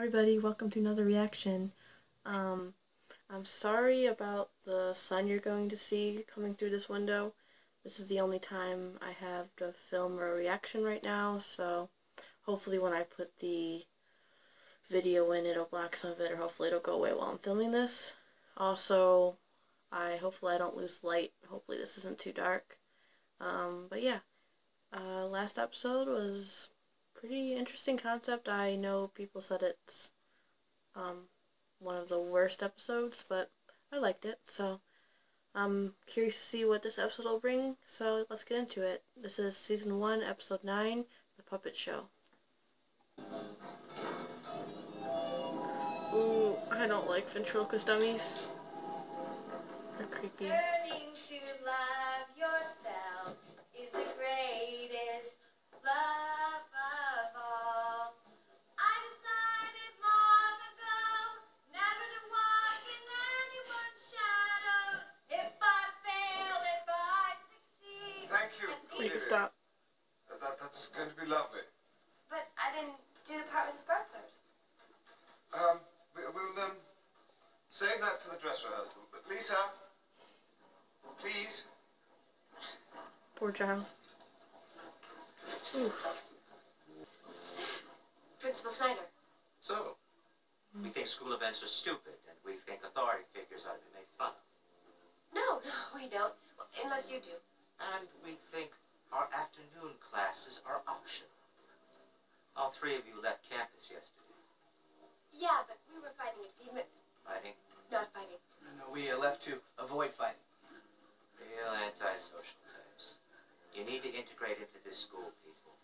Hi everybody, welcome to another reaction. I'm sorry about the sun you're going to see coming through this window. This is the only time I have to film a reaction right now, so hopefully when I put the video in it'll block some of it, or hopefully it'll go away while I'm filming this. Also, hopefully I don't lose light. Hopefully this isn't too dark. But yeah, last episode was pretty interesting concept. I know people said it's one of the worst episodes, but I liked it, so I'm curious to see what this episode will bring, so let's get into it. This is Season 1, Episode 9, The Puppet Show. Ooh, I don't like ventriloquist dummies. They're creepy. Learning to love yourself is the greatest love. We can stop. That's going to be lovely. But I didn't do the part with the sparklers. We'll save that for the dress rehearsal. But Lisa, please. Poor Giles. Oof. Principal Snyder. So, we think school events are stupid, and we think authority figures ought to be made fun of. No, we don't. Well, unless you do. And we think our afternoon classes are optional. All three of you left campus yesterday. Yeah, but we were fighting a demon. Fighting? Not fighting. No, we left to avoid fighting. Real antisocial types. You need to integrate into this school, people.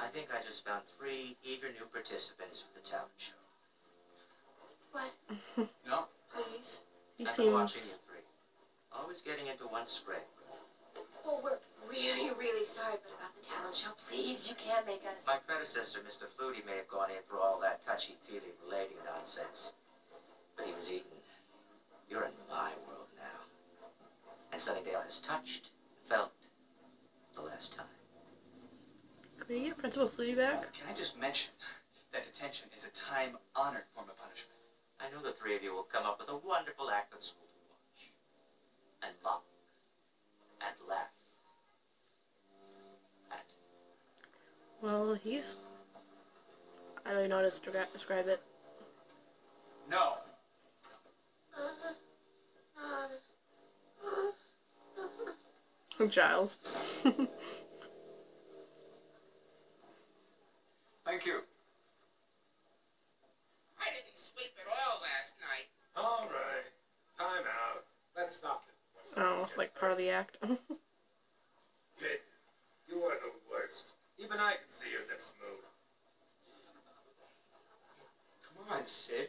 I think I just found 3 eager new participants for the talent show. What? No? Please? He seems... Always getting into one spray. Well, we're really, really sorry, but about the talent show, please, you can't make us... My predecessor, Mr. Flutie, may have gone in for all that touchy-feely relating nonsense. But he was eaten. You're in my world now. And Sunnydale has touched, felt, the last time. Could we get Principal Flutie back? Can I just mention that detention is a time-honored form of punishment? I know the 3 of you will come up with a wonderful act of school to watch. And mock. And laugh. Well, he's... I don't even know how to describe it. No. Giles. Thank you. I didn't sleep at all last night. All right. Time out. Let's stop it. Oh, it's like part of the act. Hey, you are the worst. Even I can see your lips move. Come on, Sid. You're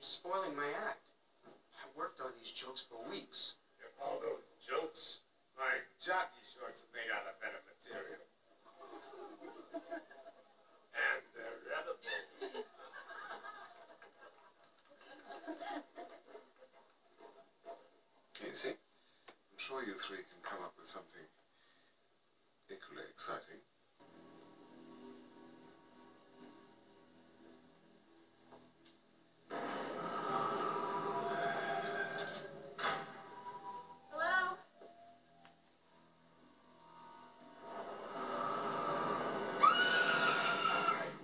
spoiling my act. I worked on these jokes for weeks. They're all those jokes. My jockey shorts are made out of better material. And they're edible. You see? I'm sure you 3 can come up with something equally exciting.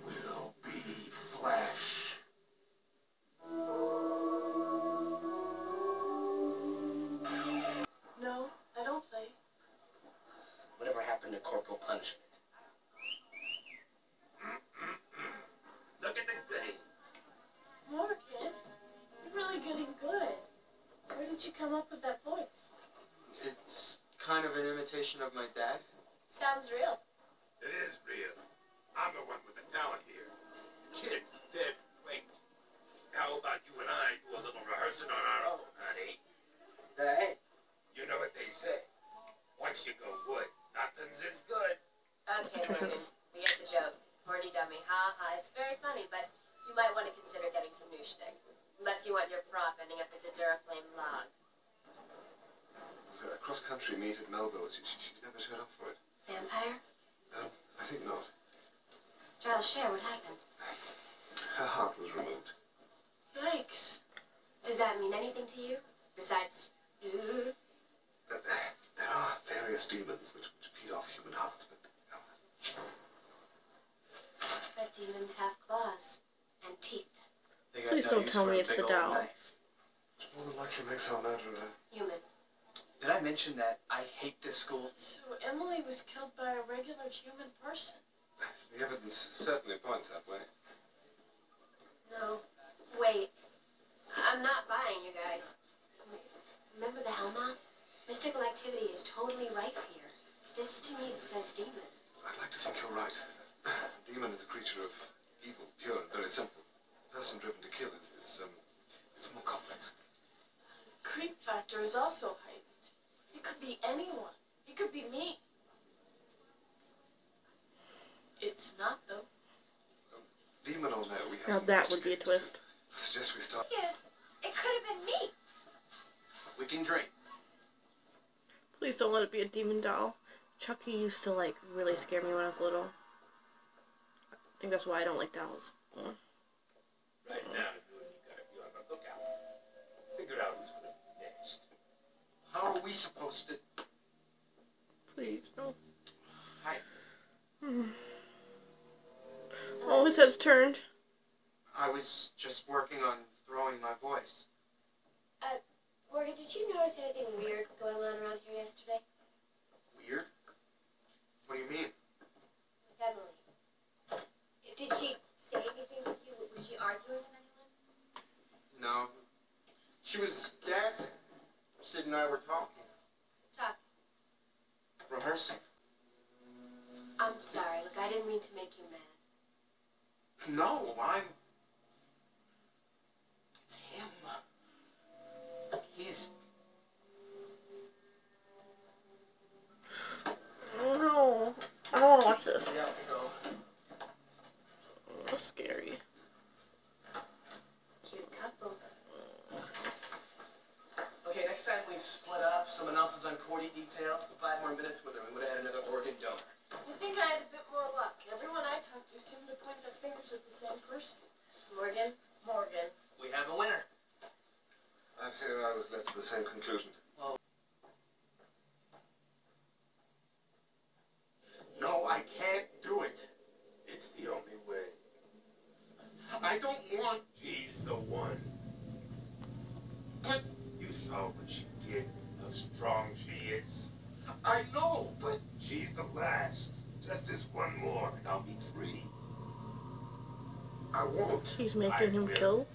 Hello? I will be flesh. No, I don't play. Whatever happened to corporal punishment? Look at the goodies. More, kid. You're really getting good. Where did you come up with that voice? It's kind of an imitation of my dad. Sounds real. It is real. I'm the one with the talent here. Kid's dead weight. How about you and I do a little rehearsing on our own, honey? Hey. You know what they say. Once you go wood, nothing's as good. Okay, Morgan. We get the joke. Horny dummy. Ha ha. It's very funny, but you might want to consider getting some new shtick. Unless you want your prop ending up as a Duraflame log. It was a cross-country meet at Melville. She never showed up for it. Vampire? I think not. Giles, share what happened. Her besides you? There are various demons which feed off human hearts, but demons have claws and teeth. Please don't tell me it's the doll. Which more than likely makes our murderer human. Did I mention that I hate this school? So Emily was killed by a regular human person. The evidence certainly points that way. No, wait. I'm not buying you guys. Remember the Hellmouth? Mystical activity is totally rife here. This to me says demon. I'd like to think you're right. A demon is a creature of evil, pure and very simple. A person driven to kill is more complex. Creep factor is also heightened. It could be anyone. It could be me. It's not, though. Demon or no, we have now that would be a twist. I suggest we start... Yes, it could have been me. We can drink. Please don't let it be a demon doll. Chucky used to, like, really scare me when I was little. I think that's why I don't like dolls. Mm. Right now, you and me gotta be on the lookout. Figure out who's gonna be next. How are we supposed to... Please, don't. Hi. Mm. Oh, his head's turned. I was just working on throwing my voice. Morgan, did you notice anything weird going on around here yesterday? Weird? What do you mean? With Emily. Did she say anything to you? Was she arguing with anyone? No. She was dancing. Sid and I were talking. Talking? Rehearsing. I'm sorry. Look, I didn't mean to make you mad. No, I'm... It's him. He's... Oh no. I don't want to watch this. Yeah, go. Oh, that's scary. Cute couple. Okay, next time we split up, someone else is on 40 detail. 5 more minutes with her, we would have had another organ donor. You think I had a bit more luck. Everyone I talked to seemed to point their fingers at the same person. Morgan. We have a winner. I fear I was led to the same conclusion. Well, no, I can't do it. It's the only way. I don't want... She's the one. But... You saw what she did, how strong she is. I know, but... She's the last. Just this one more, and I'll be free. I won't. He's making him kill?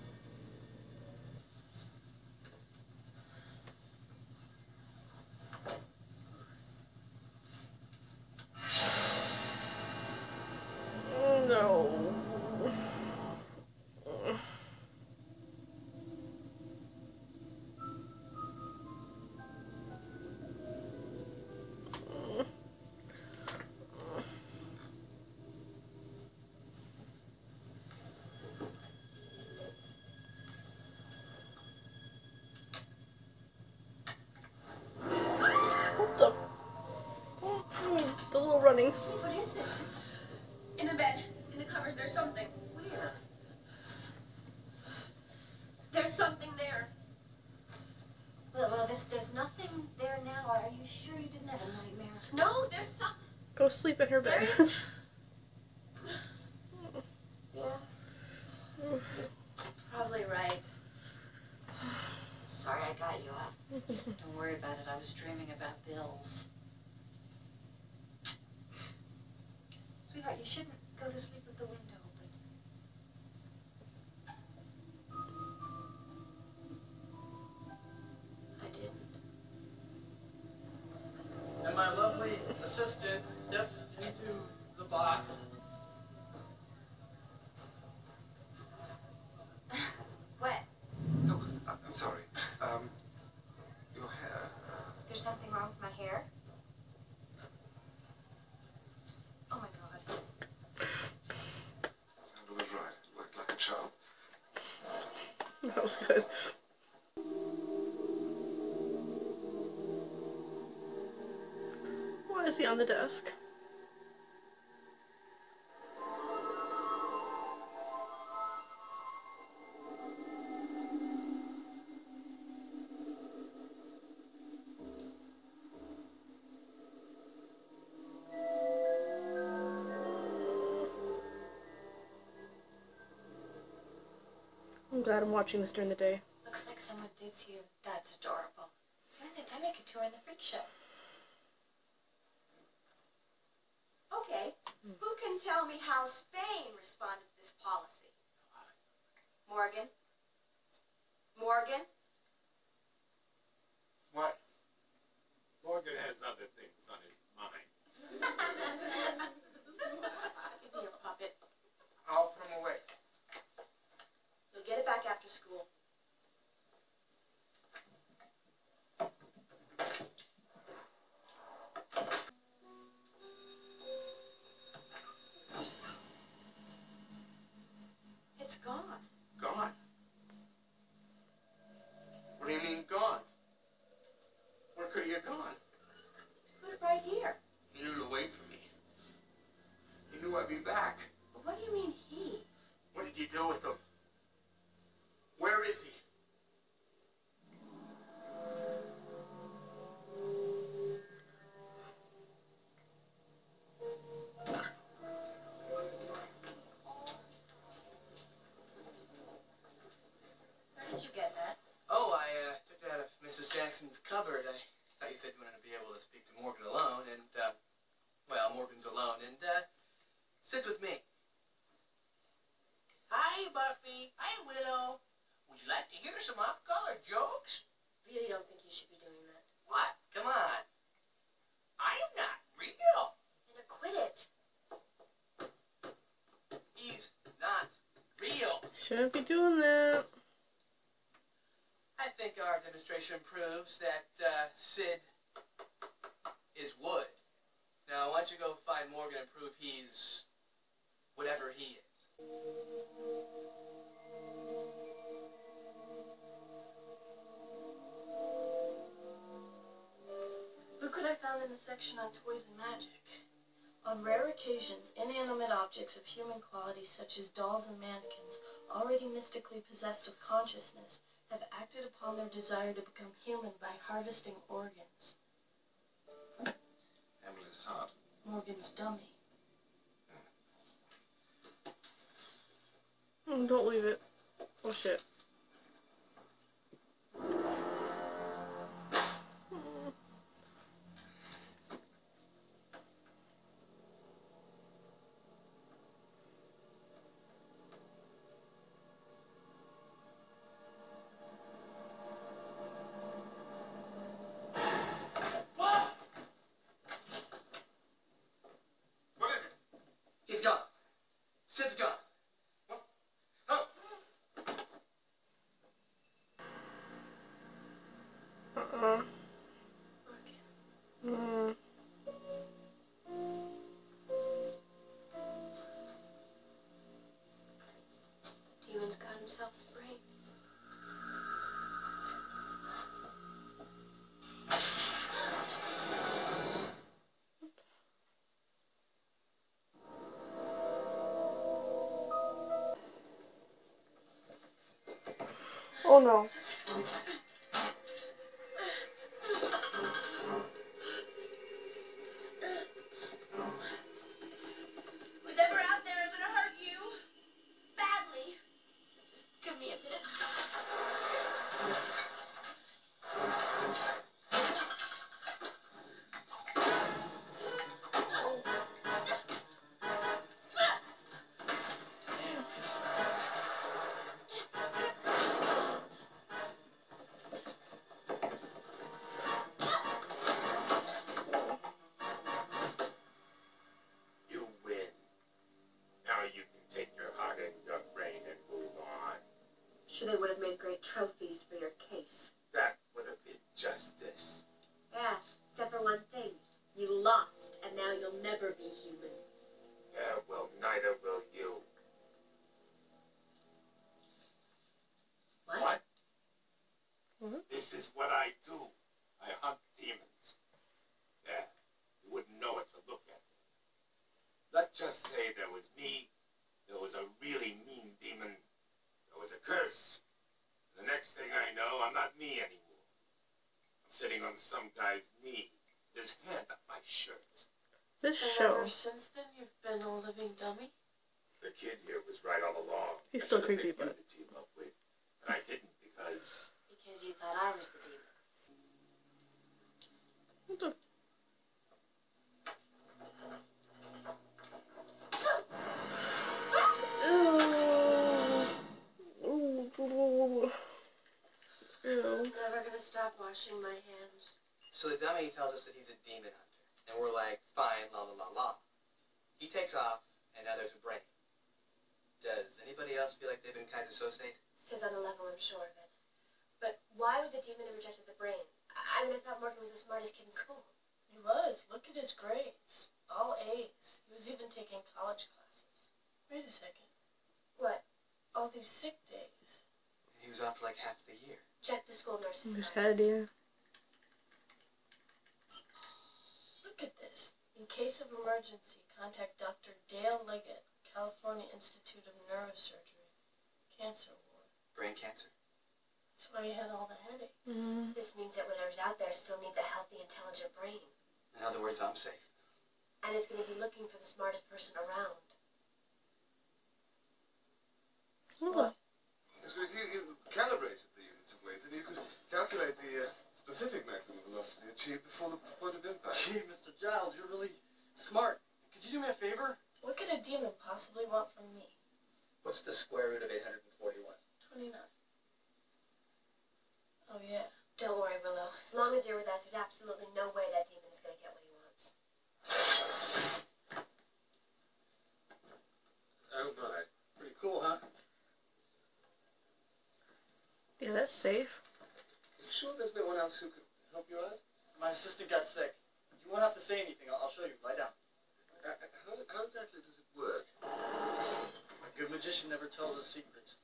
Running. What is it? In the bed, in the covers, there's something. Where? There's something there. Well, there's nothing there now. Are you sure you didn't have a nightmare? No, there's something. Go sleep in her bed. Probably right. Sorry I got you up. Don't worry about it. I was dreaming about bills. Sweetheart, you shouldn't go to sleep with the window open. I didn't. And my lovely assistant steps into the box. What? Look, I'm sorry. Your hair. There's nothing wrong with my hair. That was good. Why is he on the desk? I'm glad I'm watching this during the day. Looks like someone thinks you. That's adorable. Why didn't I make a tour in the freak show? Okay, who can tell me how Spain responded to this policy? Morgan? Morgan? What? Morgan has other things on his mind. Give me your puppet. I'll put him away. You'll get it back after school. It's gone. Gone? What do you mean gone? Where could he have gone? Put it right here. He knew to wait for me. He knew I'd be back. But what do you mean he? What did you do with him? Where is he? Covered. I thought you said you wanted to be able to speak to Morgan alone, and, well, Morgan's alone, and, sits with me. Hi, Buffy. Hi, Willow. Would you like to hear some off-color jokes? Really don't think you should be doing that. What? Come on. I'm not real. And quit it. He's not real. Shouldn't be doing that. I think our demonstration proves that Sid is wood. Now, why don't you go find Morgan and prove he's whatever he is. Look what I found in the section on toys and magic. On rare occasions, inanimate objects of human quality such as dolls and mannequins, already mystically possessed of consciousness, have acted upon their desire to become human by harvesting organs. Emily's heart. Morgan's dummy. Mm, don't leave it. Oh shit. Got himself a brain. Oh no. They would have made great trophies for your case. That would have been justice. Yeah, except for one thing. You lost, and now you'll never be human. Yeah, well, neither will you. What? Mm-hmm. This is what I do. I hunt demons. Yeah, you wouldn't know it to look at. Let's just say there was me, there was a really mean demon, was a curse. The next thing I know, I'm not me anymore. I'm sitting on some guy's knee, his hand up my shirt. This show. Ever since then, you've been a living dummy. The kid here was right all along. He's still creepy, but. Team up with. thought I was the demon. What the? I'm never gonna stop washing my hands. So the dummy tells us that he's a demon hunter, and we're like, fine, la la la la. He takes off, and now there's a break. Does anybody else feel like they've been kind of associated? Says on a level, I'm sure of it. But why would the demon have rejected the brain? I mean, I thought Morgan was the smartest kid in school. He was. Look at his grades. All A's. He was even taking college classes. Wait a second. What? All these sick days. He was off for like half the year. Check the school nurse's head, yeah. Look at this. In case of emergency, contact Dr. Dale Leggett, California Institute of Neurosurgery. Cancer ward. Brain cancer. That's why he had all the headaches. Mm-hmm. This means that whatever's out there still needs a healthy, intelligent brain. In other words, I'm safe. And it's going to be looking for the smartest person around. What? You calibrated the units of weight, and you could calculate the specific maximum velocity achieved before the point of impact. Gee, Mr. Giles, you're really smart. Could you do me a favor? What could a demon possibly want from me? What's the square root of 841? 29. Oh, yeah. Don't worry, Willow. As long as you're with us, there's absolutely no way that demon is going to get what he wants. Oh, my. Pretty cool, huh? Yeah, that's safe. Are you sure there's no one else who could help you out? My assistant got sick. You won't have to say anything. I'll show you. Lie down. How exactly does it work? A good magician never tells us secrets.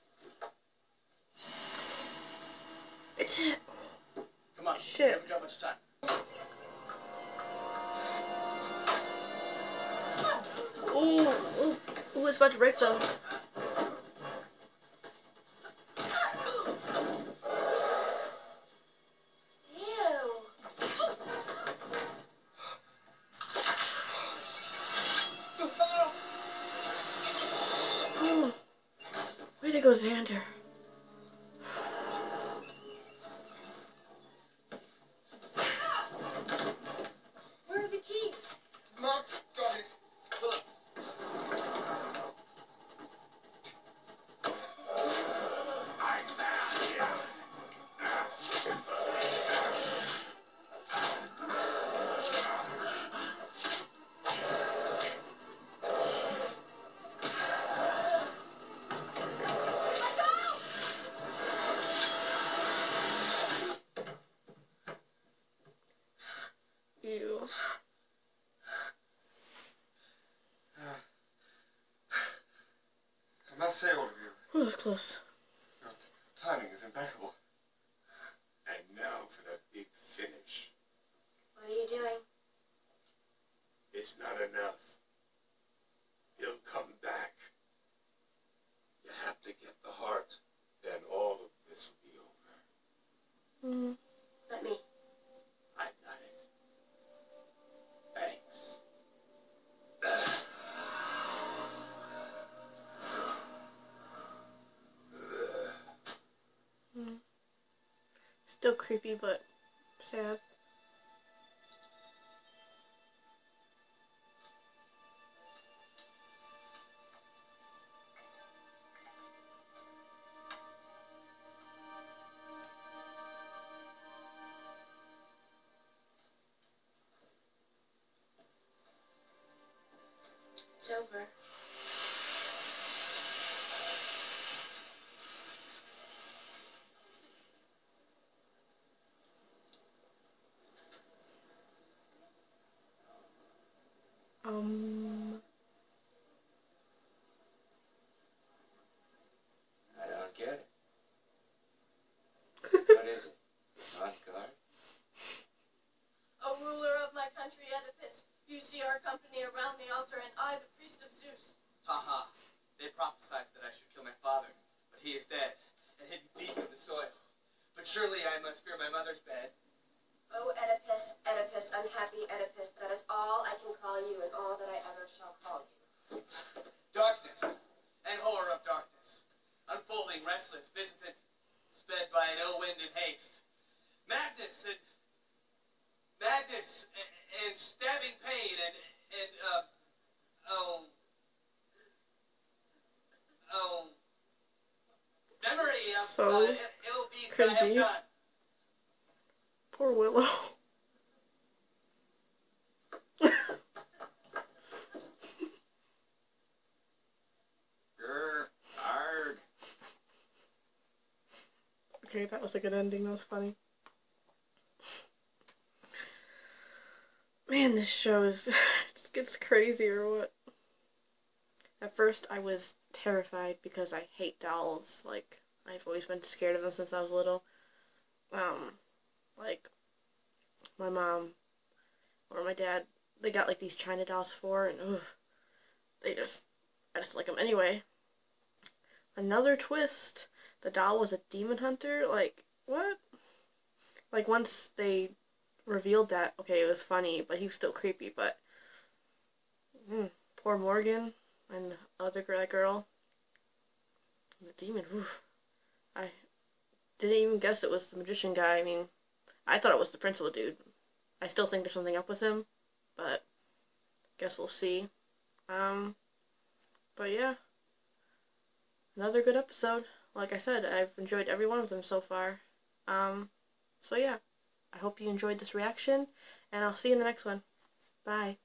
It's it. Come on. Shit. We haven't got much time. Ooh, ooh, it's about to break though. Xander. Where are the keys? Max got it. I found say all of you. Well, that's close. Your timing is impeccable. And now for the big finish. What are you doing? It's not enough. He'll come back. You have to get the heart, then all of this will be over. Mm. Let me. I got it. Thanks. Still creepy, but sad. It's over. I don't get it. What is it? Not God? O ruler of my country, Oedipus, you see our company around the altar, and I, the priest of Zeus. Ha ha. They prophesied that I should kill my father, but he is dead, and hidden deep in the soil. But surely I must fear my mother's bed. O Oedipus, Oedipus, unhappy Oedipus, that is all I can call you and all that I ever shall call you. Darkness, and horror of darkness, unfolding, restless, visitant, sped by an ill wind and haste, madness and stabbing pain and memory of so cringy. Poor Willow. Okay, that was a good ending. That was funny. Man, this show is... it gets crazy or what? At first, I was terrified because I hate dolls. Like, I've always been scared of them since I was little. Like, my mom or my dad, they got, like, these China dolls for, and, ugh, they just... I just like them anyway. Another twist. The doll was a demon hunter? Like, what? Like, once they revealed that, okay, it was funny, but he was still creepy, but... poor Morgan and the other girl. The demon, whew. I didn't even guess it was the magician guy. I mean, I thought it was the principal dude. I still think there's something up with him, but I guess we'll see. But yeah. Another good episode. Like I said, I've enjoyed every one of them so far. So yeah, I hope you enjoyed this reaction, and I'll see you in the next one. Bye.